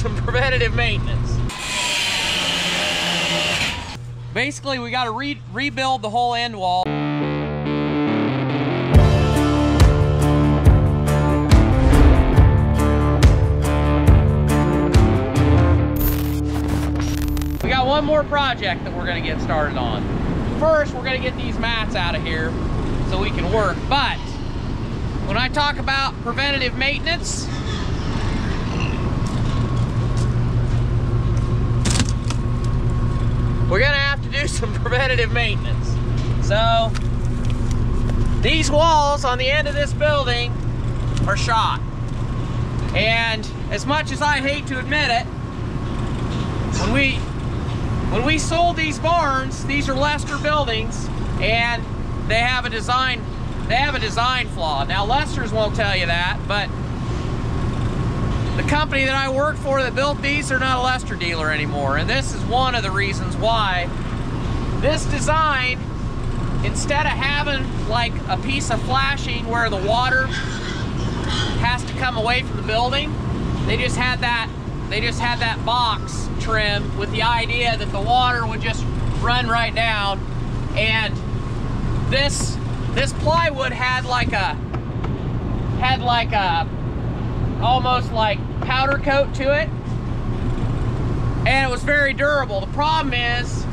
some preventative maintenance. Basically, we got to rebuild the whole end wall. We got one more project that we're going to get started on. First, we're going to get these mats out of here so we can work. But when I talk about preventative maintenance, we're gonna have to do some preventative maintenance. So, these walls on the end of this building are shot. And as much as I hate to admit it, when we sold these barns, these are Lester buildings, and they have a design flaw. Now, Lester's won't tell you that, but the company that I work for that built these are not a Lester dealer anymore, and this is one of the reasons why. This design, instead of having like a piece of flashing where the water has to come away from the building, they just had that box trimmed with the idea that the water would just run right down, and this plywood had like a almost like powder coat to it, and it was very durable. The problem is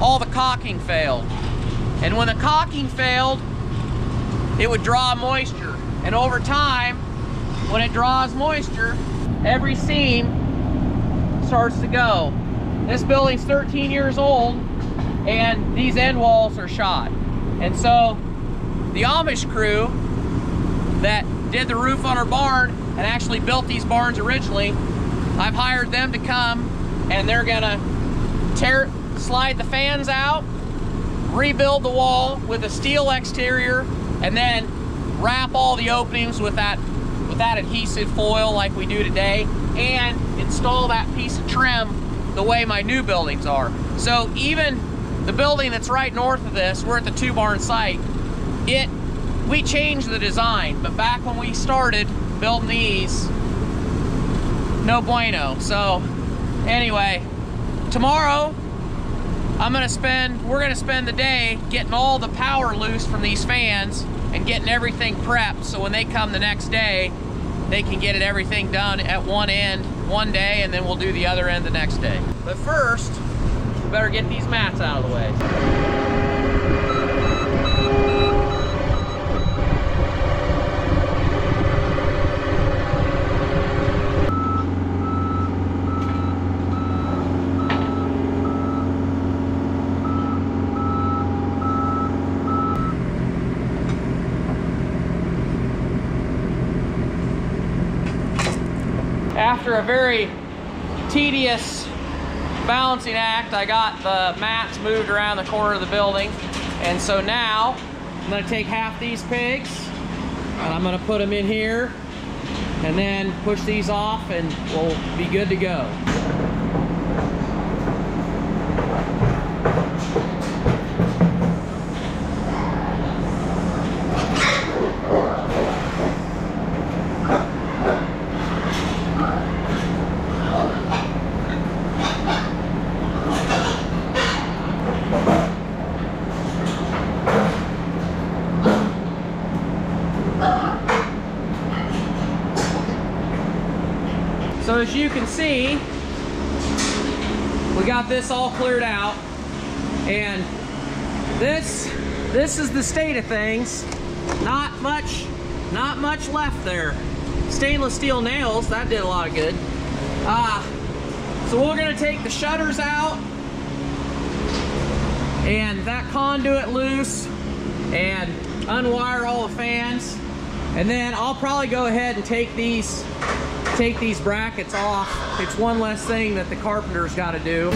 all the caulking failed, and when the caulking failed, it would draw moisture, and over time, when it draws moisture, every seam starts to go. This building's 13 years old, and these end walls are shot. And so the Amish crew that did the roof on our barn and actually built these barns originally, I've hired them to come, and they're gonna slide the fans out, rebuild the wall with a steel exterior, and then wrap all the openings with that adhesive foil like we do today, and install that piece of trim the way my new buildings are. So even the building that's right north of this, we're at the two barn site, we changed the design, but back when we started building these, no bueno. So anyway, tomorrow we're gonna spend the day getting all the power loose from these fans and getting everything prepped, so when they come the next day, they can get everything done at one end one day, and then we'll do the other end the next day. But first, we better get these mats out of the way. After a very tedious balancing act, I got the mats moved around the corner of the building. And so now, I'm gonna take half these pigs, and I'm gonna put them in here, and then push these off, and we'll be good to go. So as you can see, we got this all cleared out, and this is the state of things. Not much left there. Stainless steel nails, that did a lot of good. So we're gonna take the shutters out, and that conduit loose, and unwire all the fans, and then I'll probably go ahead and take these brackets off. It's one less thing that the carpenter's got to do.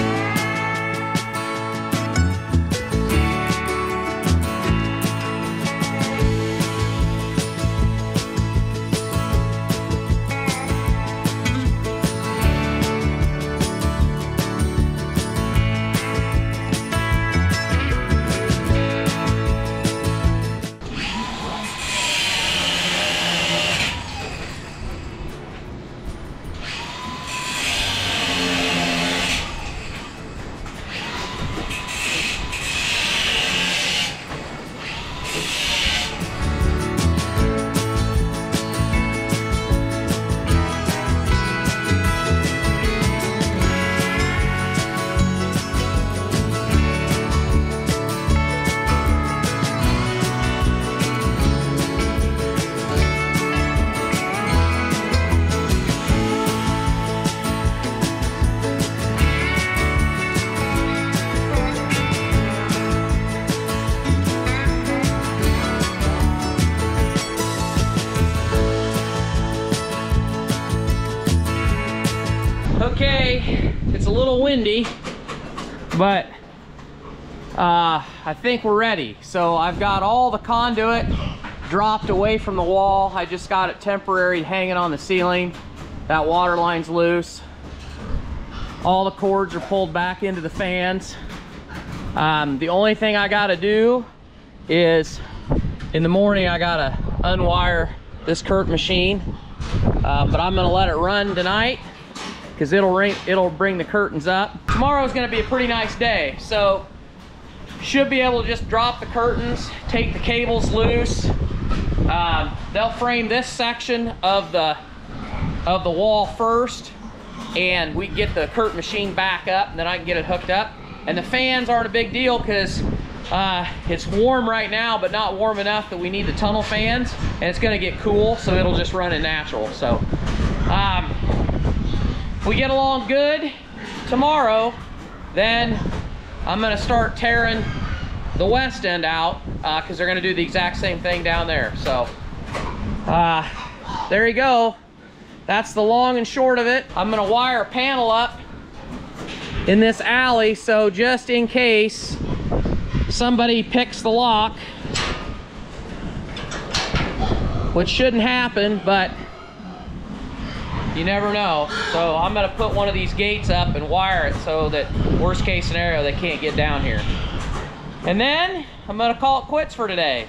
okay. It's a little windy, but I think we're ready. So I've got all the conduit dropped away from the wall. I just got it temporary hanging on the ceiling. That water line's loose. All the cords are pulled back into the fans. The only thing I gotta do is in the morning I gotta unwire this Tork machine, but I'm gonna let it run tonight because it'll bring the curtains up. Tomorrow's gonna be a pretty nice day, so should be able to just drop the curtains, take the cables loose. They'll frame this section of the wall first, and we get the Tork machine back up, and then I can get it hooked up. And the fans aren't a big deal because it's warm right now, but not warm enough that we need the tunnel fans, and it's gonna get cool, so it'll just run it natural. So if we get along good tomorrow, then I'm gonna start tearing the west end out because they're gonna do the exact same thing down there. So there you go. That's the long and short of it. I'm gonna wire a panel up in this alley, so just in case somebody picks the lock, which shouldn't happen, but you never know. So I'm gonna put one of these gates up and wire it so that worst case scenario they can't get down here. And then I'm gonna call it quits for today.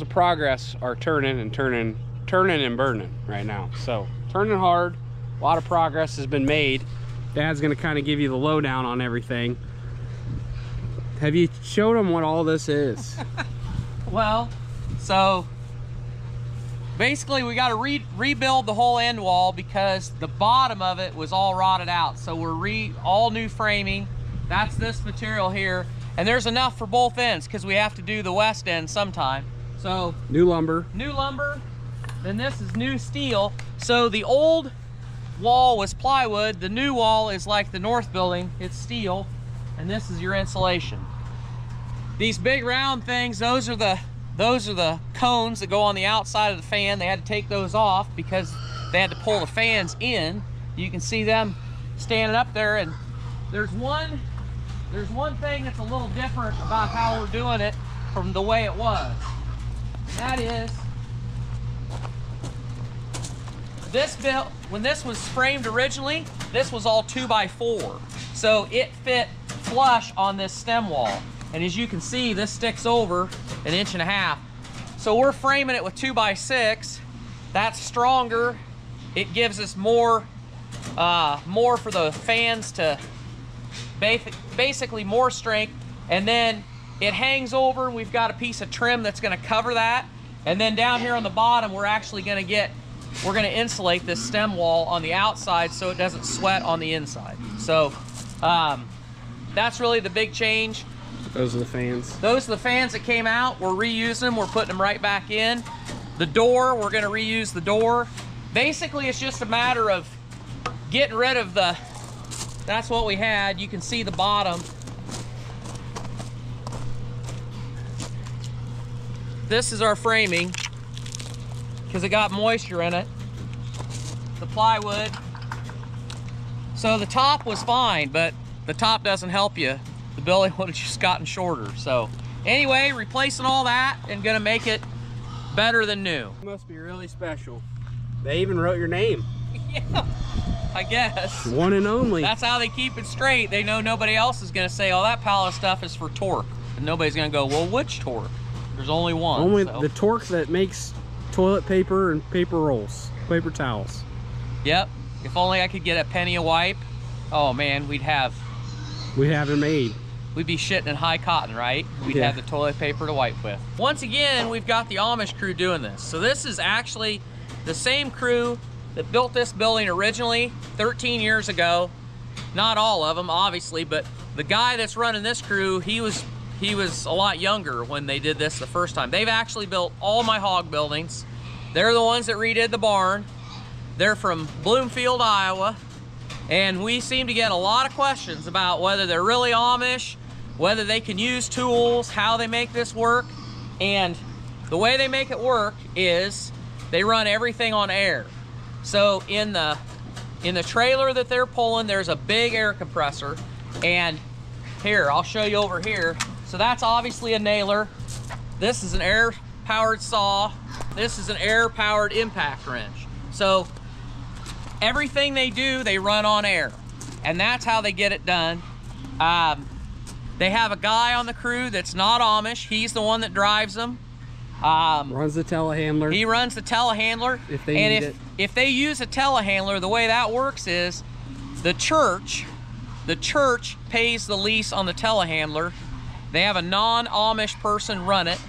Of progress are turning and burning right now, so turning hard. A lot of progress has been made. Dad's gonna kind of give you the lowdown on everything. Have you showed him what all this is? Well, so basically we got to rebuild the whole end wall because the bottom of it was all rotted out, so we're all new framing. That's this material here, and there's enough for both ends because we have to do the west end sometime. So new lumber, then this is new steel. So the old wall was plywood, the new wall is like the north building, it's steel, and this is your insulation. These big round things, those are the cones that go on the outside of the fan. They had to take those off because they had to pull the fans in You can see them standing up there, and there's one thing that's a little different about how we're doing it from the way it was. And that is, this built, when this was framed originally, this was all 2x4. So it fit flush on this stem wall. And as you can see, this sticks over 1.5 inches. So we're framing it with 2x6. That's stronger. It gives us more, more for the fans to basically more strength. And then it hangs over, and we've got a piece of trim that's gonna cover that. And then down here on the bottom, we're actually gonna get, we're gonna insulate this stem wall on the outside so it doesn't sweat on the inside. So that's really the big change. Those are the fans. Those are the fans that came out. We're reusing them, we're putting them right back in. The door, we're gonna reuse the door. Basically, it's just a matter of getting rid of the, that's what we had. You can see the bottom. This is our framing, because it got moisture in it, the plywood. So the top was fine, but the top doesn't help you. The building would have just gotten shorter. So anyway, replacing all that and gonna make it better than new. You must be really special. They even wrote your name. Yeah, I guess. One and only. That's how they keep it straight. They know nobody else is gonna say, oh, that pile of stuff is for Tork. And nobody's gonna go, well, which Tork? There's only one. Only so. The Tork that makes toilet paper and paper rolls, paper towels. Yep. If only I could get a penny a wipe. Oh man, we'd have it made. We'd be shitting in high cotton, right? We'd have the toilet paper to wipe with. Once again, we've got the Amish crew doing this. So this is actually the same crew that built this building originally 13 years ago. Not all of them, obviously, but the guy that's running this crew, he was a lot younger when they did this the first time. They've actually built all my hog buildings. They're the ones that redid the barn. They're from Bloomfield, Iowa. And we seem to get a lot of questions about whether they're really Amish, whether they can use tools, how they make this work. And the way they make it work is they run everything on air. So in the trailer that they're pulling, there's a big air compressor. And here, I'll show you over here. So that's obviously a nailer. This is an air-powered saw. This is an air-powered impact wrench. So everything they do, they run on air. And that's how they get it done. They have a guy on the crew that's not Amish. He's the one that drives them. Runs the telehandler. He runs the telehandler. If they need it. If they use a telehandler, the way that works is the church pays the lease on the telehandler. They have a non-Amish person run it,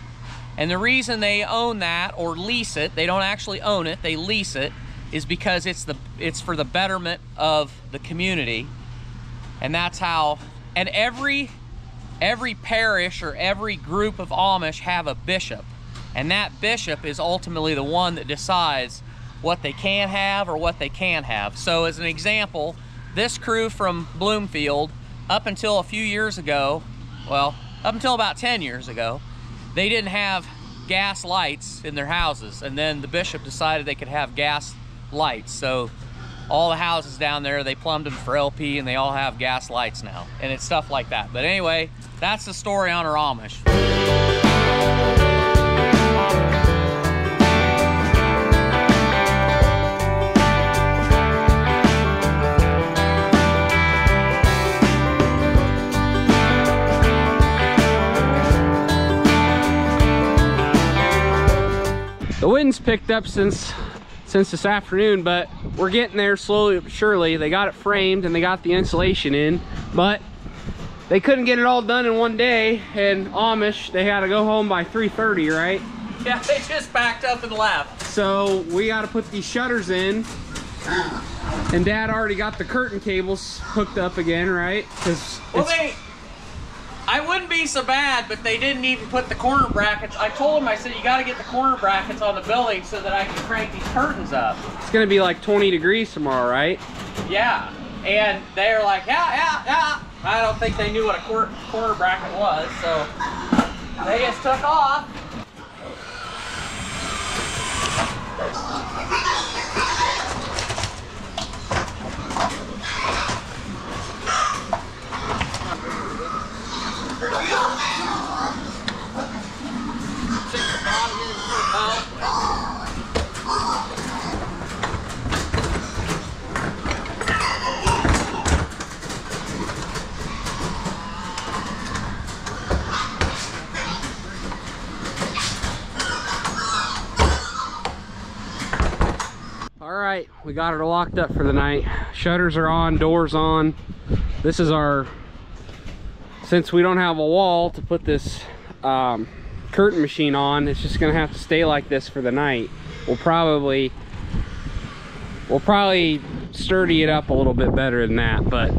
and the reason they own that or lease it, they don't actually own it, they lease it, is because it's for the betterment of the community. And that's how, and every parish or every group of Amish have a bishop, and that bishop is ultimately the one that decides what they can have or what they can't have. So as an example, this crew from Bloomfield, up until a few years ago, well, up until about 10 years ago, they didn't have gas lights in their houses, and then the bishop decided they could have gas lights. So all the houses down there, they plumbed them for LP, and they all have gas lights now, and it's stuff like that. But anyway, that's the story on our Amish. The wind's picked up since this afternoon, but we're getting there slowly but surely. They got it framed and they got the insulation in, but they couldn't get it all done in one day, and Amish, they had to go home by 3:30, right? Yeah, they just packed up and left. So we got to put these shutters in, and Dad already got the curtain cables hooked up again, right? Because I wouldn't be so bad, but they didn't even put the corner brackets. I told them, I said, you got to get the corner brackets on the building so that I can crank these curtains up. It's going to be like 20 degrees tomorrow, right? Yeah. And they're like, yeah. I don't think they knew what a corner bracket was, so they just took off. All right, we got it locked up for the night. Shutters are on, doors on. This is our, since we don't have a wall to put this curtain machine on, it's just gonna have to stay like this for the night. We'll probably sturdy it up a little bit better than that, but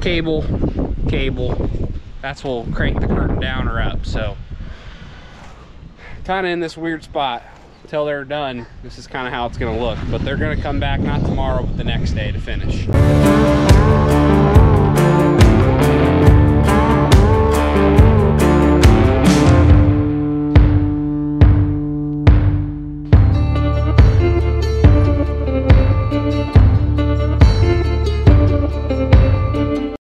cable, that's what will crank the curtain down or up. So kind of in this weird spot until they're done. This is kind of how it's going to look, but they're going to come back, not tomorrow but the next day, to finish.